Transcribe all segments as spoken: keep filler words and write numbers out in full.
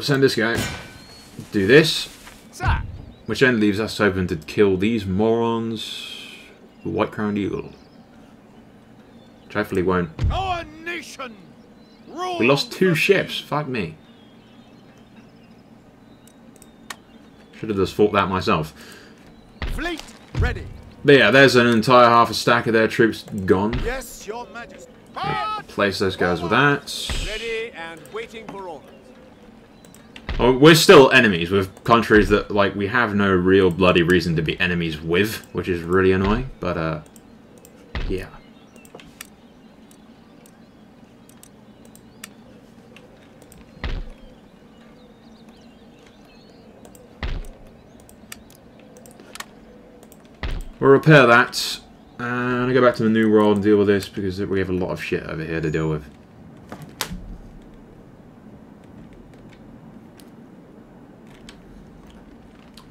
We'll send this guy. Do this. Sir. Which then leaves us open to kill these morons. The white-crowned eagle. Which hopefully won't. Our nation. We lost two ships. Fuck me. Should have just fought that myself. Fleet ready. But yeah, there's an entire half a stack of their troops gone. Yes, your majesty. Yeah, place those guys with that. Ready and waiting for orders. Oh, we're still enemies with countries that, like, we have no real bloody reason to be enemies with, which is really annoying. But uh, yeah. We'll repair that, and I'll go back to the New World and deal with this, because we have a lot of shit over here to deal with.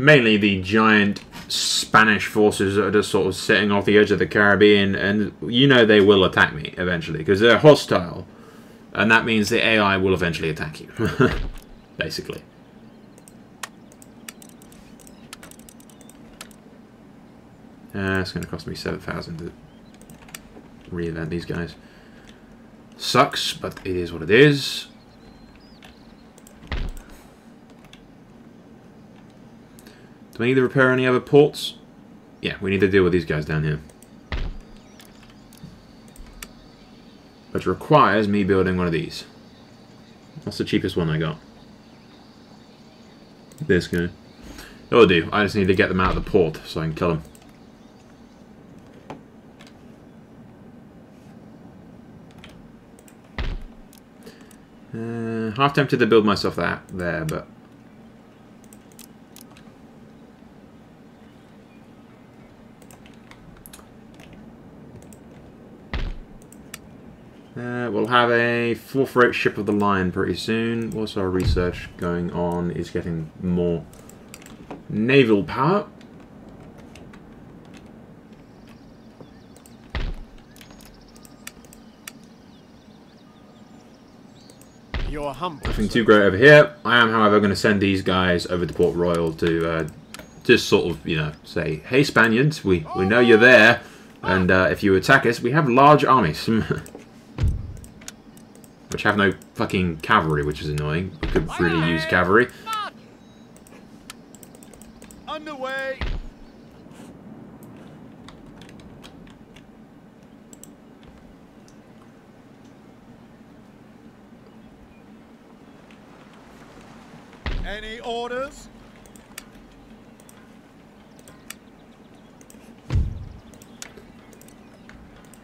Mainly the giant Spanish forces that are just sort of sitting off the edge of the Caribbean, and you know they will attack me eventually, because they're hostile, and that means the A I will eventually attack you, basically. Uh, it's going to cost me seven thousand to re-event these guys. Sucks, but it is what it is. Do we need to repair any other ports? Yeah, we need to deal with these guys down here. Which requires me building one of these. That's the cheapest one I got. This guy. It'll do. I just need to get them out of the port so I can kill them. Uh, half tempted to build myself that there, but uh, we'll have a fourth-rate ship of the line pretty soon. What's our research going on? Is getting more naval power. Nothing too great over here. I am, however, going to send these guys over to Port Royal to uh, just sort of, you know, say, hey Spaniards, we, we know you're there, and uh, if you attack us, we have large armies. Which have no fucking cavalry, which is annoying. We could really use cavalry. Underway. Any orders?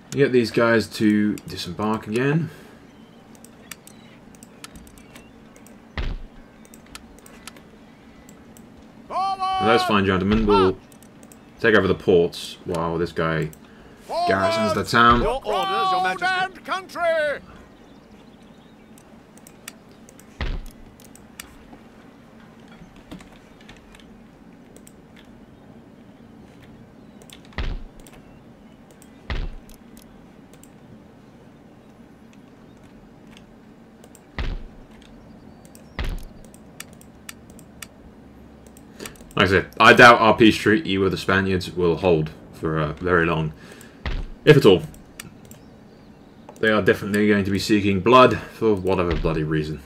Get these guys to disembark again. And those fine gentlemen will take over the ports while this guy Forward. garrisons the town. Your orders, Your Majesty. Country. Like I said, I doubt our peace treaty with the Spaniards will hold for uh, very long, if at all. They are definitely going to be seeking blood for whatever bloody reason.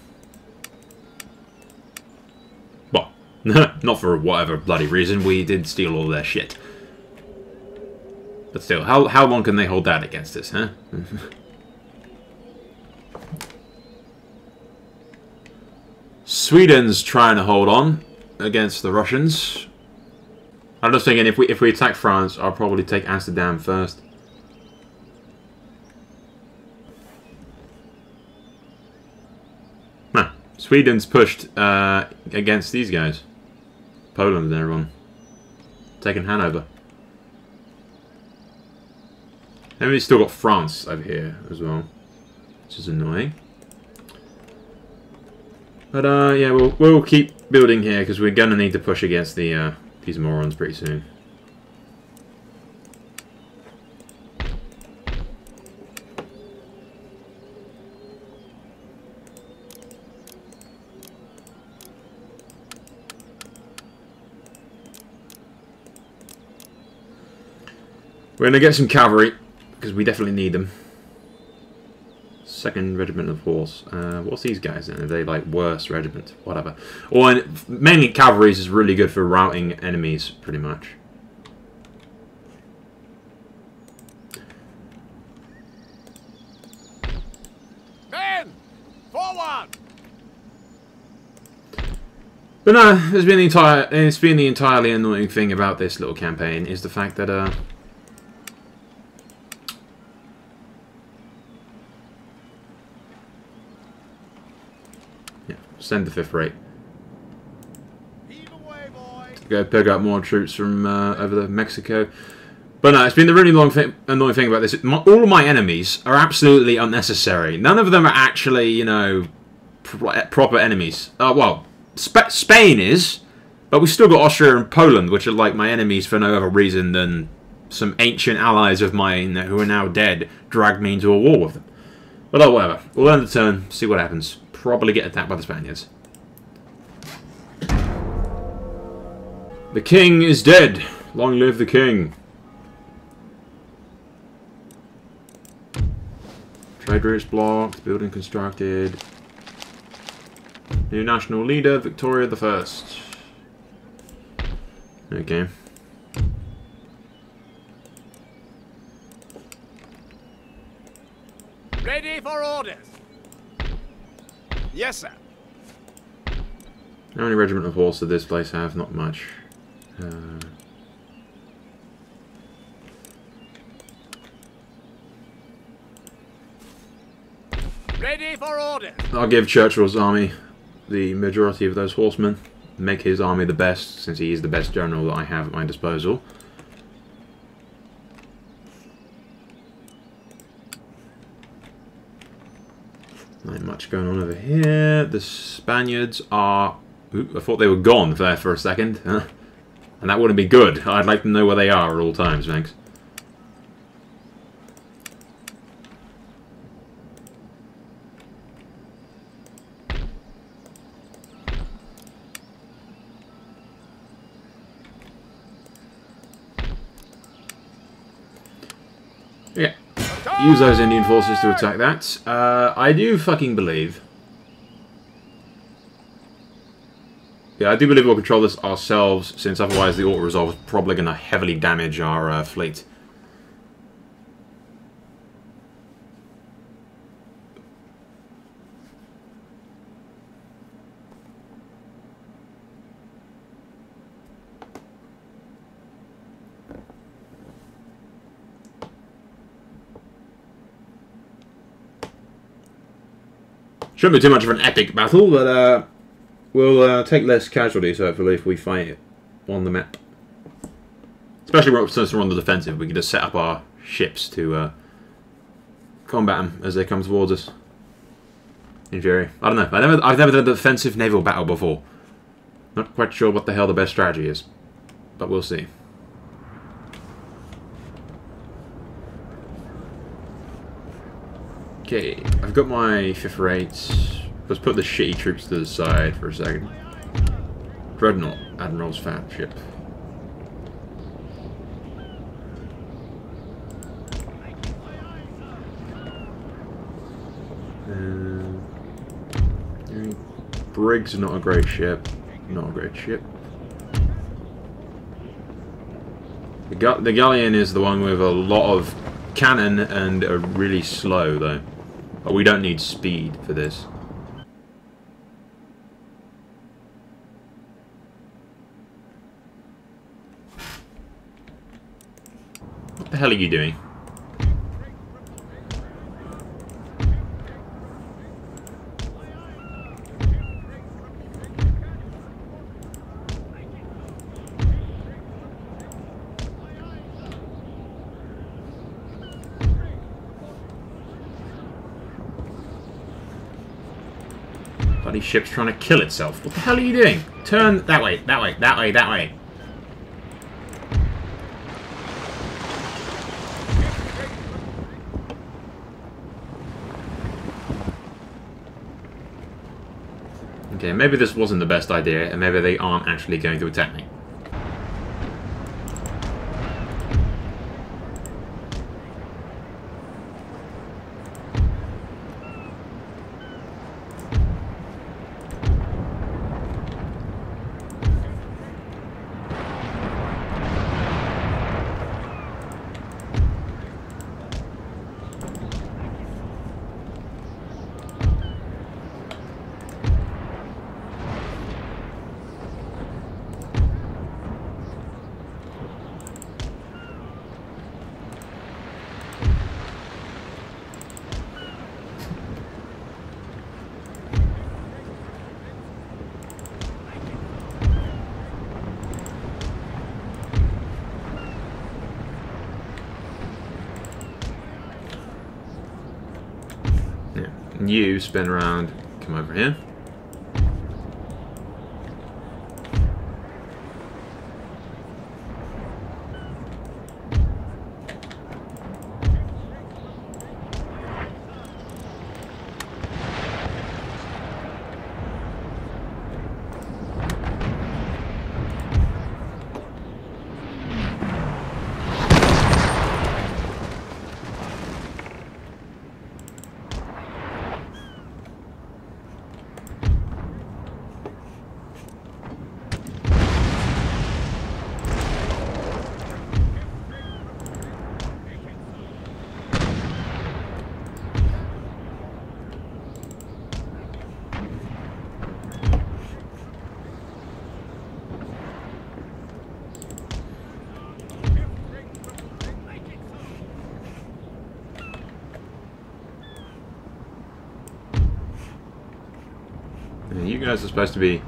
Well, not for whatever bloody reason. We did steal all their shit. But still, how, how long can they hold that against us, huh? Sweden's trying to hold on against the Russians. I'm just thinking if we if we attack France, I'll probably take Amsterdam first. Huh. Sweden's pushed uh, against these guys. Poland and everyone. Taking Hanover. And we've still got France over here as well, which is annoying. But uh, yeah, we'll we'll keep building here because we're gonna need to push against the uh, these morons pretty soon. We're going to get some cavalry, because we definitely need them. Second Regiment of Horse. Uh, what's these guys then? Are they like worse regiment? Whatever. Or well, mainly cavalry is really good for routing enemies, pretty much. Men! Forward! But no, it's been the entire it's been the entirely annoying thing about this little campaign is the fact that uh send the fifth rate. Go pick up more troops from uh, over the Mexico. But no, it's been the really long thing, annoying thing about this. My, all of my enemies are absolutely unnecessary. None of them are actually, you know, pro proper enemies. Uh, well, Sp Spain is, but we've still got Austria and Poland, which are like my enemies for no other reason than some ancient allies of mine who are now dead dragged me into a war with them. But oh, whatever. We'll end the turn, see what happens. Probably get attacked by the Spaniards. The king is dead. Long live the king. Trade routes blocked. Building constructed. New national leader, Victoria the First. Okay. Ready for orders. Yes, sir. How many regiment of horse did this place have? Not much. Uh... Ready for orders. I'll give Churchill's army the majority of those horsemen. Make his army the best, since he is the best general that I have at my disposal. Not much going on over here. The Spaniards are... Ooh, I thought they were gone there for a second. Huh? And that wouldn't be good. I'd like to know where they are at all times, thanks. Yeah. Use those Indian forces to attack that. Uh, I do fucking believe. Yeah, I do believe we'll control this ourselves, since otherwise the auto-resolve is probably going to heavily damage our uh, fleet. Shouldn't be too much of an epic battle, but uh, we'll uh, take less casualties, hopefully, if we fight it on the map. Especially when we're on the defensive, we can just set up our ships to uh, combat them as they come towards us. In theory. I don't know. I never, I've never done a defensive naval battle before. Not quite sure what the hell the best strategy is, but we'll see. Okay, I've got my fifth rates. Let's put the shitty troops to the side for a second. Dreadnought, Admiral's fat ship. Uh, Briggs, not a great ship. Not a great ship. The, gu the galleon is the one with a lot of cannon and are really slow though. But we don't need speed for this. What the hell are you doing? Bloody ship's trying to kill itself. What the hell are you doing? Turn that way, that way, that way, that way. Okay, maybe this wasn't the best idea, and maybe they aren't actually going to attack me. and you spin around, come over here. You guys are supposed to be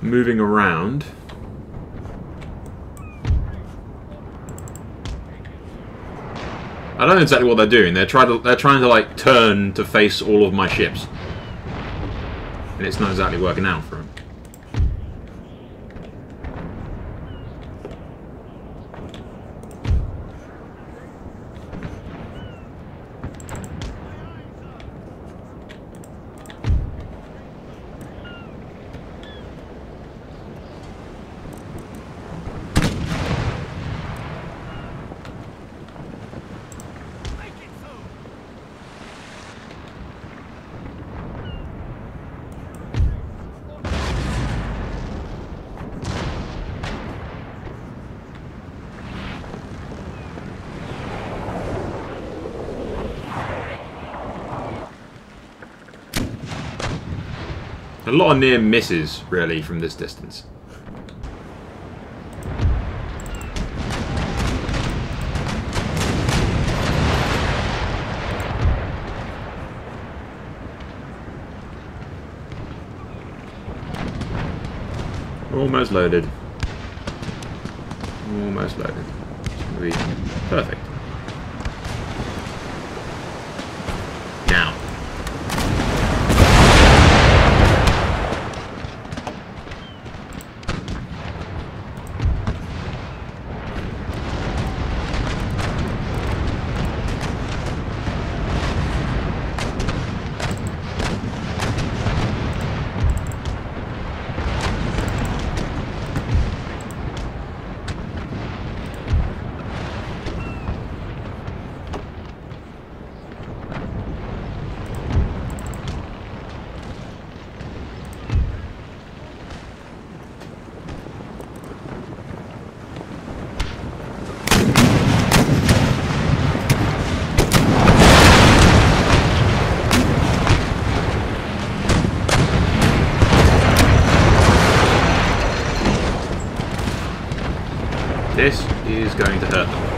moving around. I don't know exactly what they're doing. They're trying to they're trying to like turn to face all of my ships, and it's not exactly working out for them. A lot of near misses, really, from this distance. Almost loaded. Almost loaded. It's gonna be perfect. This is going to hurt them.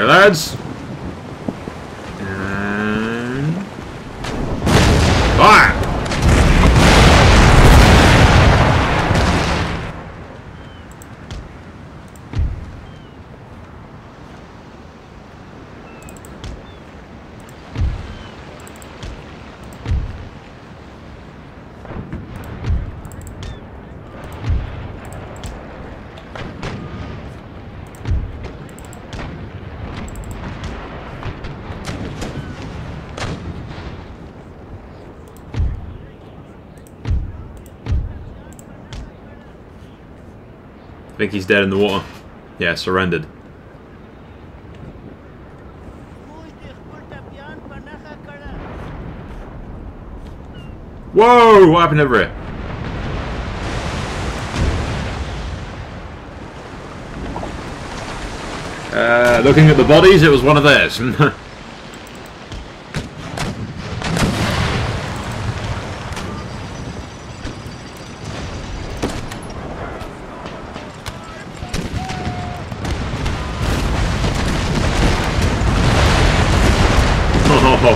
All right, lads. And fire! I think he's dead in the water. Yeah, surrendered. Whoa! What happened over here? Uh, looking at the bodies, it was one of theirs.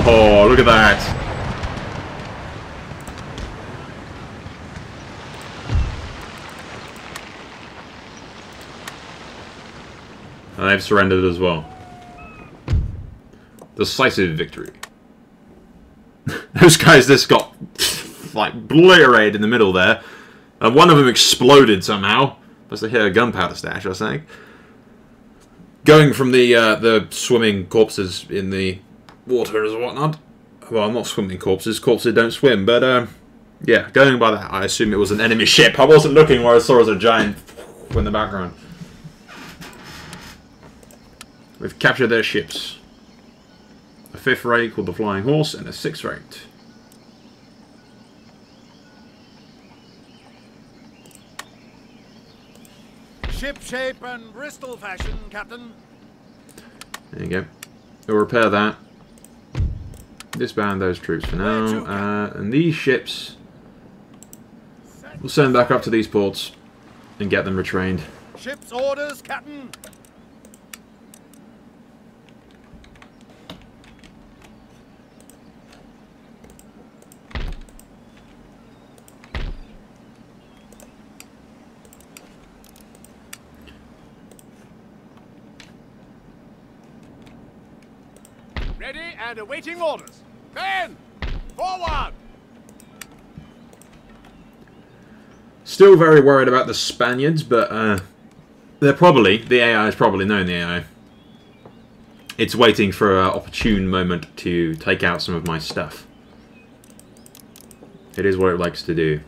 Oh, look at that. And they've surrendered as well. Decisive victory. Those guys just got like obliterated in the middle there. And one of them exploded somehow. Must have hit a gunpowder stash, I think. Going from the uh, the swimming corpses in the water and whatnot. Well, not swimming corpses. Corpses don't swim. But, um, yeah, going by that, I assume it was an enemy ship. I wasn't looking where I saw as a giant in the background. We've captured their ships. A fifth rate called the Flying Horse and a sixth rate. Ship shape and Bristol fashion, Captain. There you go. We'll repair that. Disband those troops for now. Uh, and these ships, we'll send back up to these ports and get them retrained. Ship's orders, Captain. Ready and awaiting orders. Then, forward! Still very worried about the Spaniards, but uh, they're probably, the A I is probably known the A I. It's waiting for an opportune moment to take out some of my stuff. It is what it likes to do.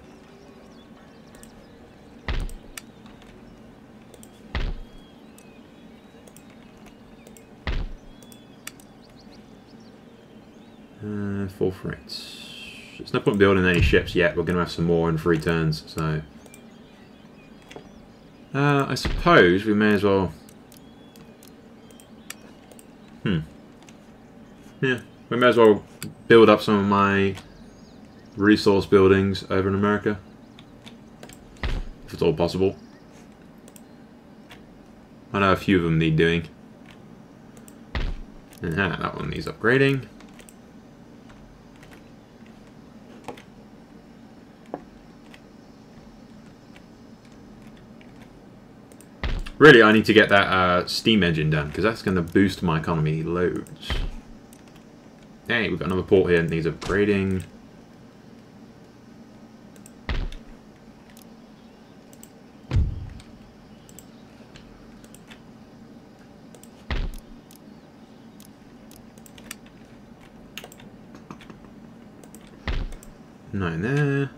Uh, four freights. There's no point in building any ships yet. We're going to have some more in three turns, so... Uh, I suppose we may as well... Hmm. Yeah, we may as well build up some of my resource buildings over in America. If it's all possible. I know a few of them need doing. Yeah, that one needs upgrading. Really, I need to get that uh, steam engine done, because that's going to boost my economy loads. Hey, we've got another port here and needs upgrading. Nine there.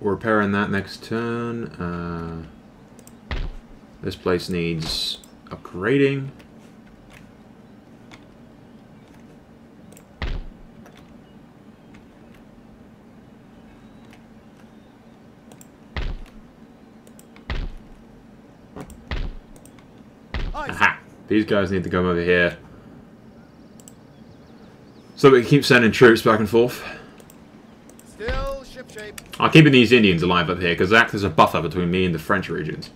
We're repairing that next turn. Uh, this place needs upgrading. Aha! These guys need to come over here. So we can keep sending troops back and forth. I'm keeping these Indians alive up here because they act as a buffer between me and the French regions.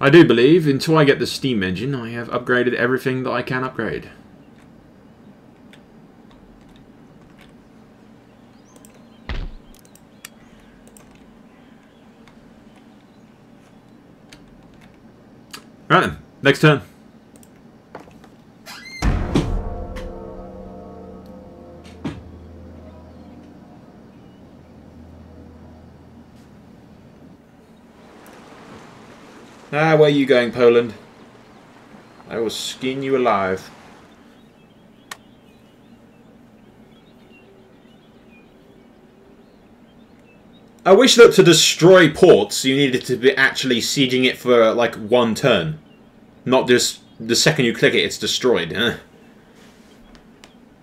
I do believe until I get the steam engine, I have upgraded everything that I can upgrade. Right then, next turn. Ah, where are you going, Poland? I will skin you alive. I wish that to destroy ports, you needed to be actually sieging it for, like, one turn. Not just the second you click it, it's destroyed. Huh?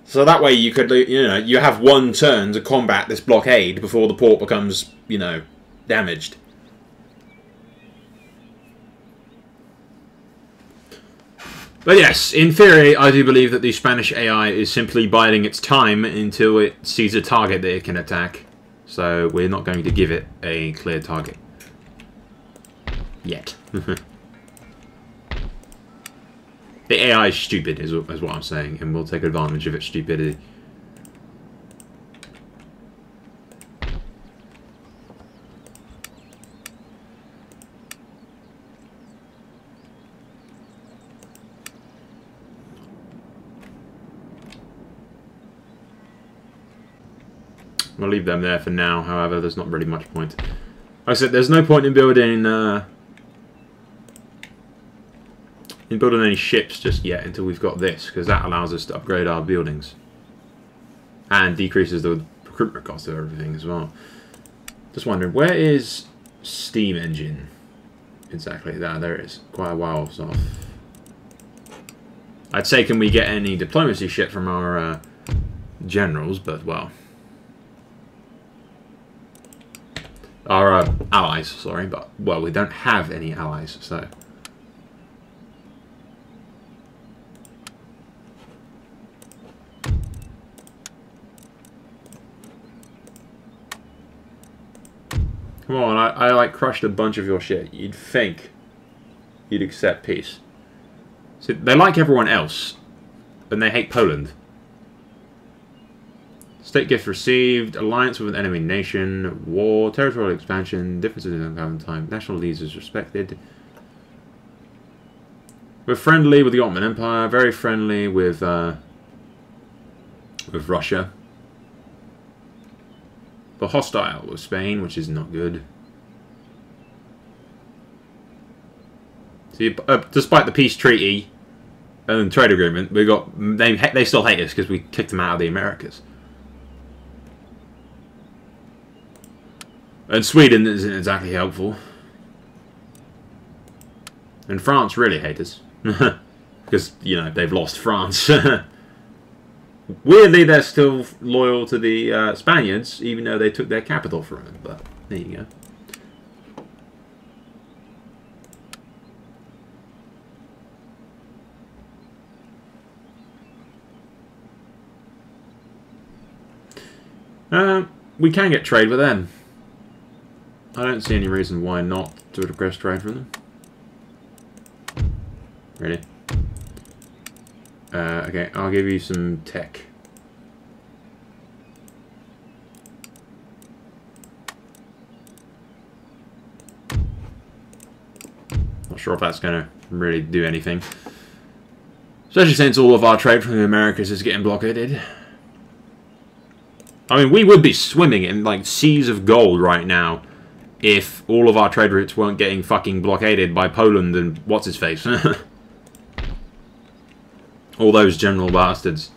So that way you could, you know, you have one turn to combat this blockade before the port becomes, you know, damaged. But yes, in theory, I do believe that the Spanish A I is simply biding its time until it sees a target that it can attack. So we're not going to give it a clear target. Yet. The A I is stupid, is, is what I'm saying, and we'll take advantage of its stupidity. We'll leave them there for now, however, there's not really much point. Like I said, there's no point in building uh, in building any ships just yet until we've got this, because that allows us to upgrade our buildings. And decreases the recruitment cost of everything as well. Just wondering, where is steam engine? Exactly, that. There it is. Quite a while off. I'd say, can we get any diplomacy shit from our uh, generals, but, well... Our uh, allies, sorry, but, well, we don't have any allies, so. Come on, I, I, like, crushed a bunch of your shit. You'd think you'd accept peace. So they like everyone else, and they hate Poland. State gift received, alliance with an enemy nation, war, territorial expansion, differences in government time, national leads is respected. We're friendly with the Ottoman Empire, very friendly with uh, with Russia. But hostile with Spain, which is not good. See, uh, despite the peace treaty and trade agreement, we got they they still hate us because we kicked them out of the Americas. And Sweden isn't exactly helpful. And France really hate us. Because, you know, they've lost France. Weirdly, they're still loyal to the uh, Spaniards, even though they took their capital from them. But, there you go. Uh, we can get trade with them. I don't see any reason why not to request trade from them. Really? Uh, okay, I'll give you some tech. Not sure if that's going to really do anything. Especially since all of our trade from the Americas is getting blockaded. I mean, we would be swimming in, like, seas of gold right now. If all of our trade routes weren't getting fucking blockaded by Poland and what's-his-face. All those general bastards.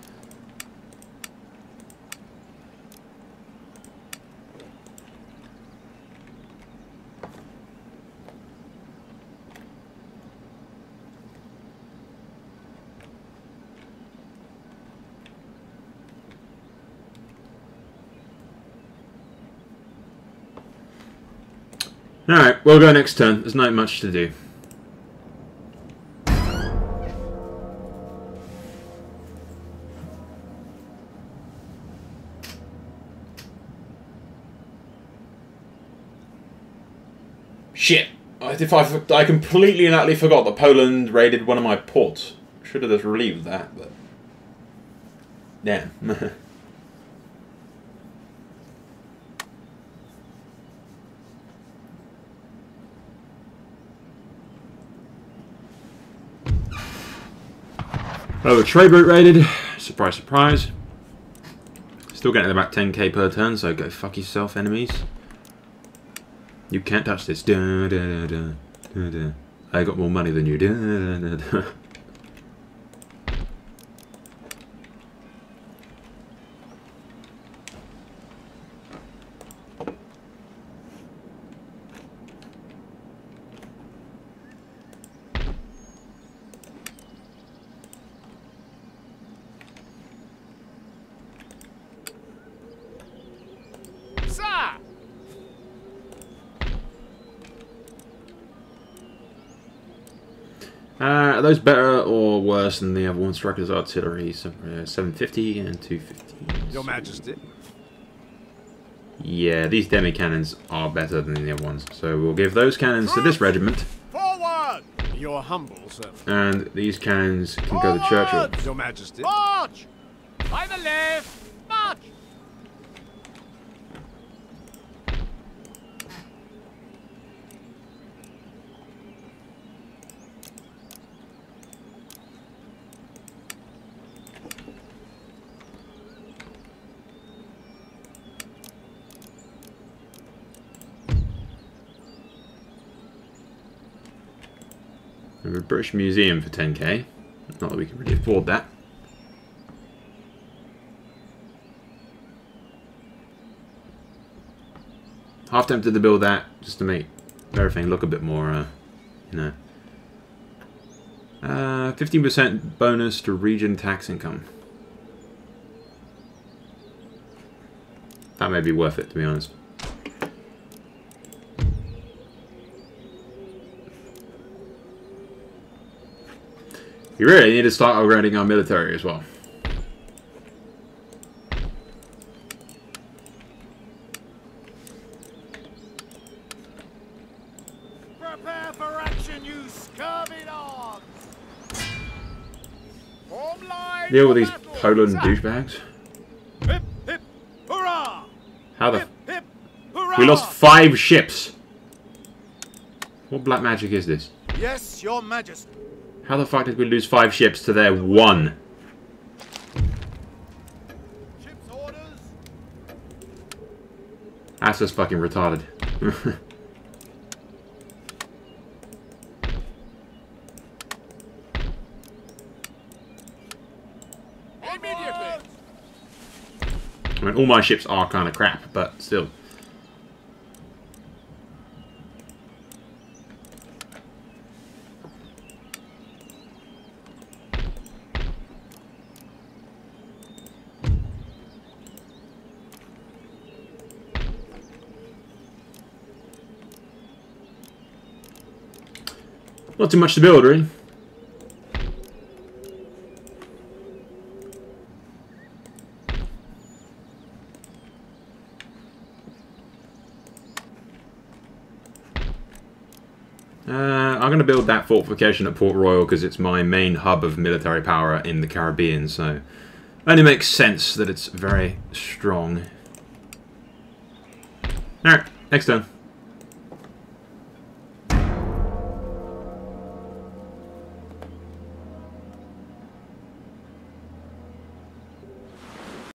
Alright, we'll go next turn. There's not much to do. Shit. I, if I, I completely and utterly forgot that Poland raided one of my ports. Should have just relieved that, but... Damn. Oh, a trade route raided. Surprise, surprise. Still getting about ten K per turn, so go fuck yourself, enemies. You can't touch this. Da, da, da, da, da. I got more money than you. Da, da, da, da. are those better or worse than the other one? Striker's artillery, seven fifty and two fifty. Your Majesty. Yeah, these demi cannons are better than the other ones, so we'll give those cannons to this regiment. Forward, your humble servant. And these cannons can Forward, go to Churchill. Your Majesty. March, by the left, march. A British museum for ten K. Not that we can really afford that. Half tempted to build that just to make everything look a bit more, uh, you know. Uh, fifteen percent bonus to region tax income. That may be worth it, to be honest. We really need to start upgrading our military as well. Prepare for action, you scurvy dogs! Deal with these Poland douchebags. Hip, hip, hurrah! How the? Hip, hip, hurrah! We lost five ships. What black magic is this? Yes, Your Majesty. How the fuck did we lose five ships to their one? Ships orders. That's just fucking retarded. Immediately. I mean, all my ships are kind of crap, but still. Not too much to build, really. Uh, I'm going to build that fortification at Port Royal because it's my main hub of military power in the Caribbean, so it only makes sense that it's very strong. Alright, next turn.